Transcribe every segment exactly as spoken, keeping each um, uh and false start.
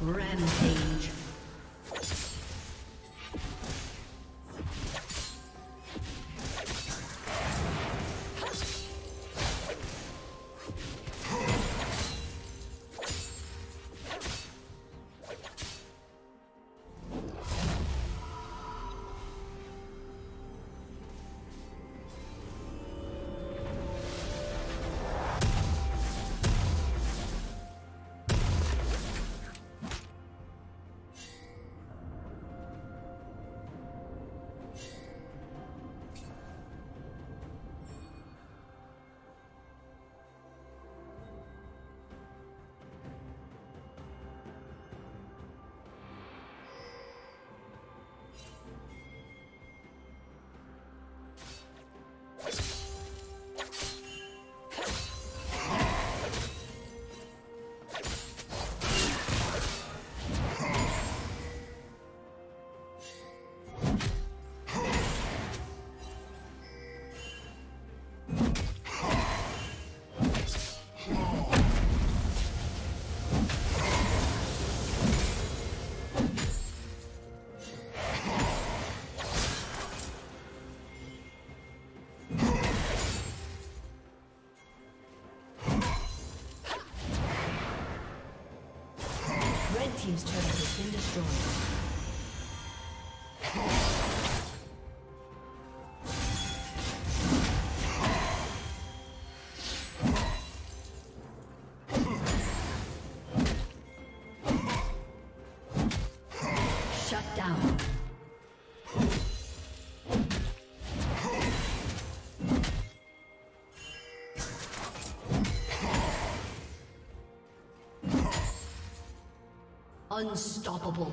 Rampage. team's turret has been destroyed. Unstoppable.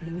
Blue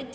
Red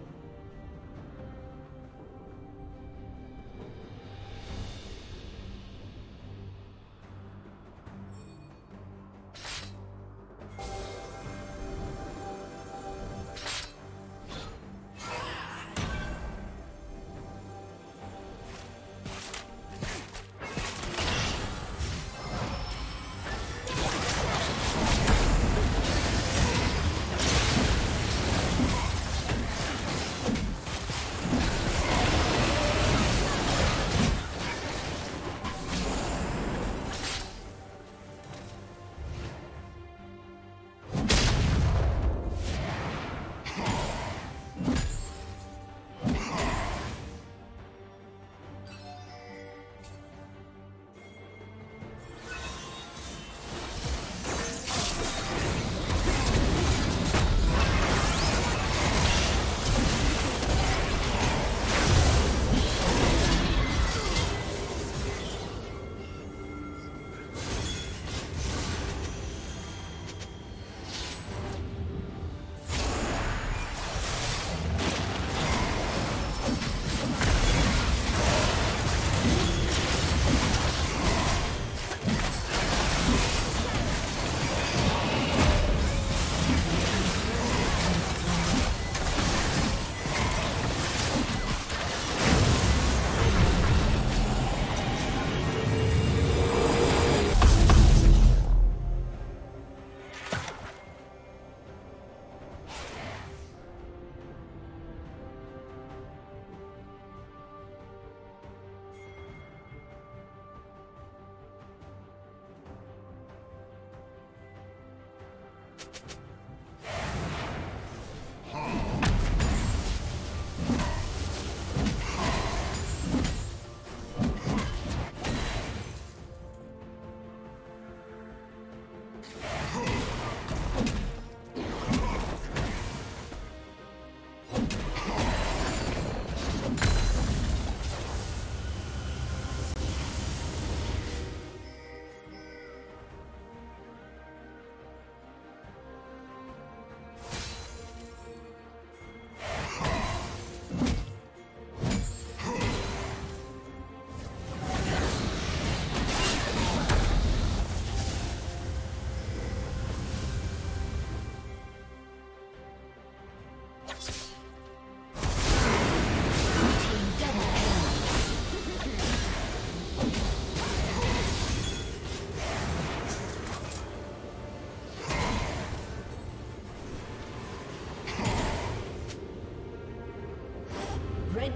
Red